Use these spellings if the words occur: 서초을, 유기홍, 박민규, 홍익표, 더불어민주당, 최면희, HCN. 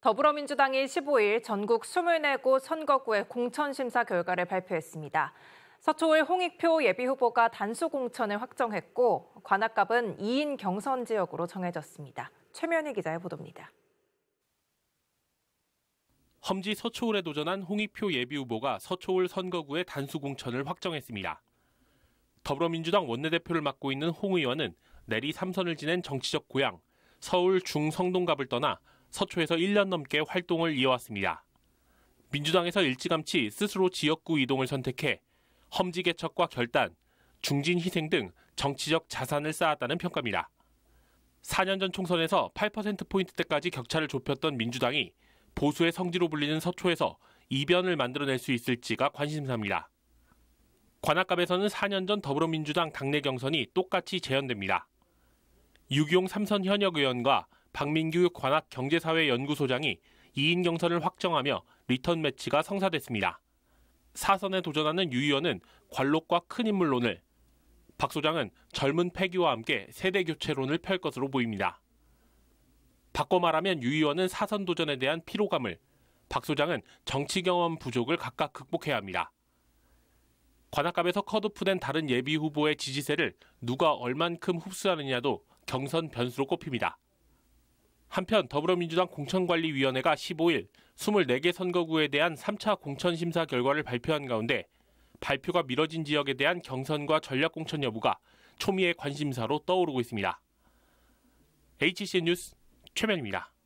더불어민주당이 15일 전국 24곳 선거구의 공천심사 결과를 발표했습니다. 서초을 홍익표 예비후보가 단수공천을 확정했고 관악갑은 2인 경선 지역으로 정해졌습니다. 최면희 기자의 보도입니다. 험지 서초을에 도전한 홍익표 예비후보가 서초을 선거구의 단수공천을 확정했습니다. 더불어민주당 원내대표를 맡고 있는 홍 의원은 내리 3선을 지낸 정치적 고향, 서울 중성동갑을 떠나 서초에서 1년 넘게 활동을 이어왔습니다. 민주당에서 일찌감치 스스로 지역구 이동을 선택해 험지 개척과 결단, 중진 희생 등 정치적 자산을 쌓았다는 평가입니다. 4년 전 총선에서 8%포인트대까지 격차를 좁혔던 민주당이 보수의 성지로 불리는 서초에서 이변을 만들어낼 수 있을지가 관심사입니다. 관악갑에서는 4년 전 더불어민주당 당내 경선이 똑같이 재현됩니다. 유기홍 3선 현역 의원과 박민규 관악 경제사회연구소장이 2인 경선을 확정하며 리턴 매치가 성사됐습니다. 4선에 도전하는 유 의원은 관록과 큰 인물론을, 박 소장은 젊은 패기와 함께 세대교체론을 펼 것으로 보입니다. 바꿔 말하면 유 의원은 4선 도전에 대한 피로감을, 박 소장은 정치 경험 부족을 각각 극복해야 합니다. 관악갑에서 컷오프된 다른 예비 후보의 지지세를 누가 얼만큼 흡수하느냐도 경선 변수로 꼽힙니다. 한편 더불어민주당 공천관리위원회가 15일 24개 선거구에 대한 3차 공천심사 결과를 발표한 가운데 발표가 미뤄진 지역에 대한 경선과 전략공천 여부가 초미의 관심사로 떠오르고 있습니다. HCN 뉴스 최면희입니다.